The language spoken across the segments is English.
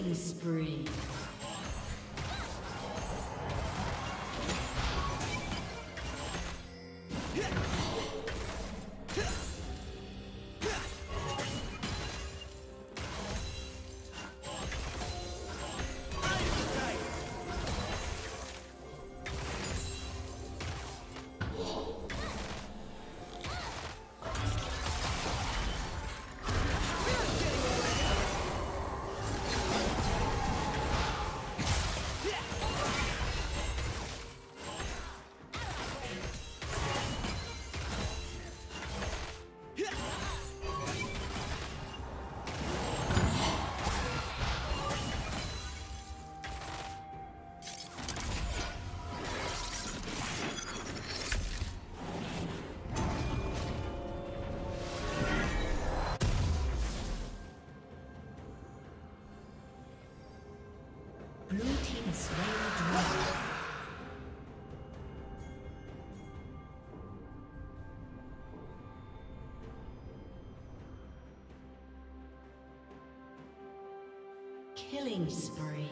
Killing spree. Killing spree.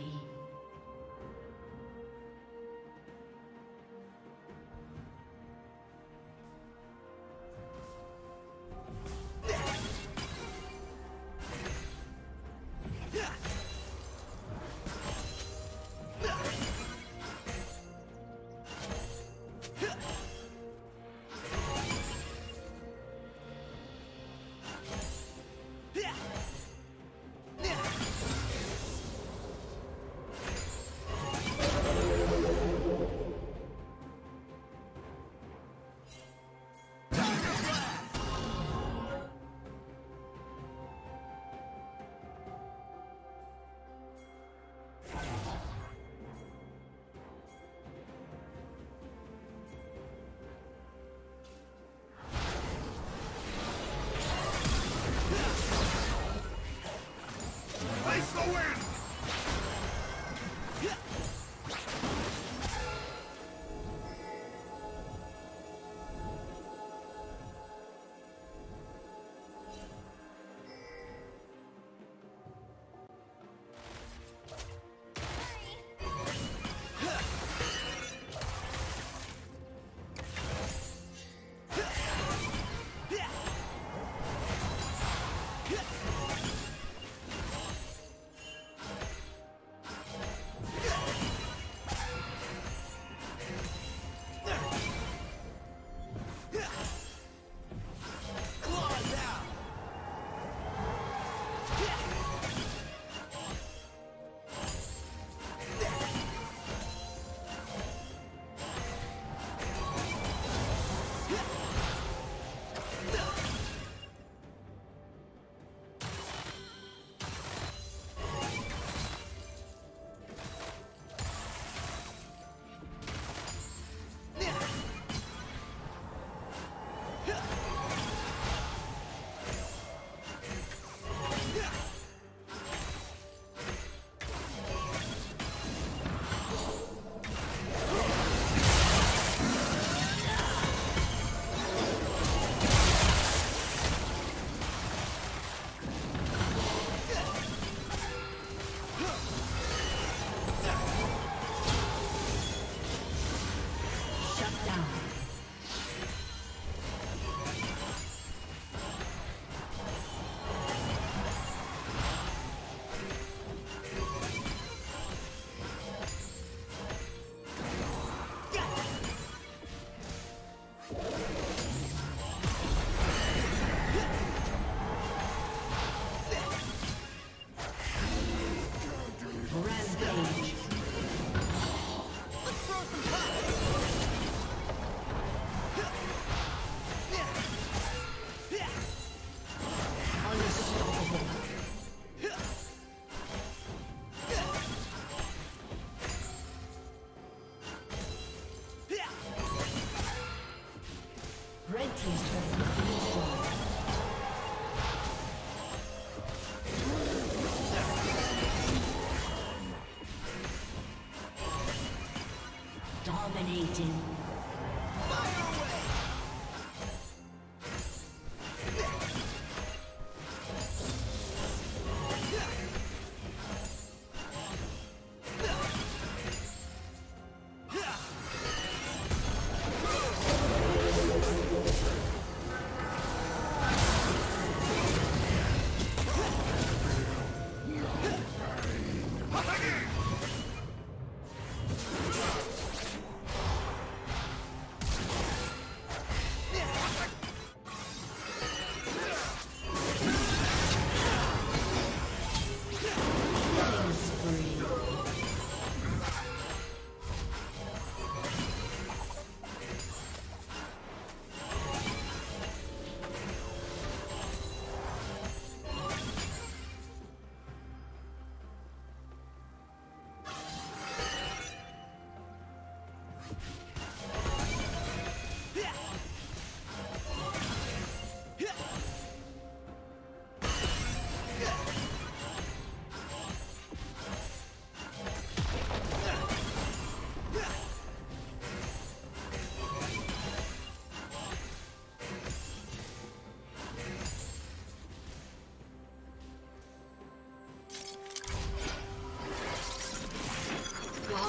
Dominating.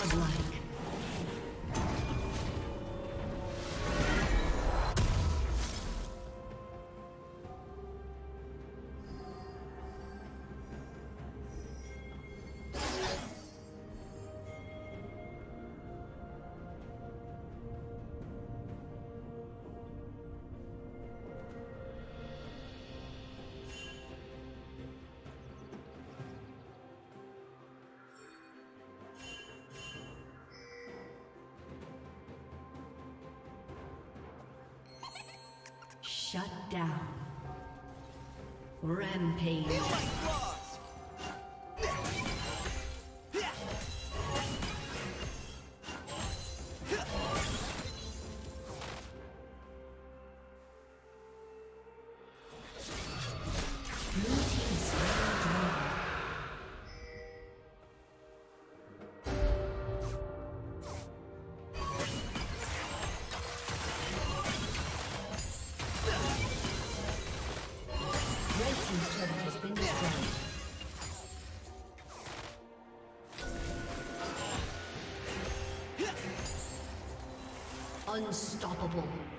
godlike. Shut down. Rampage. Unstoppable.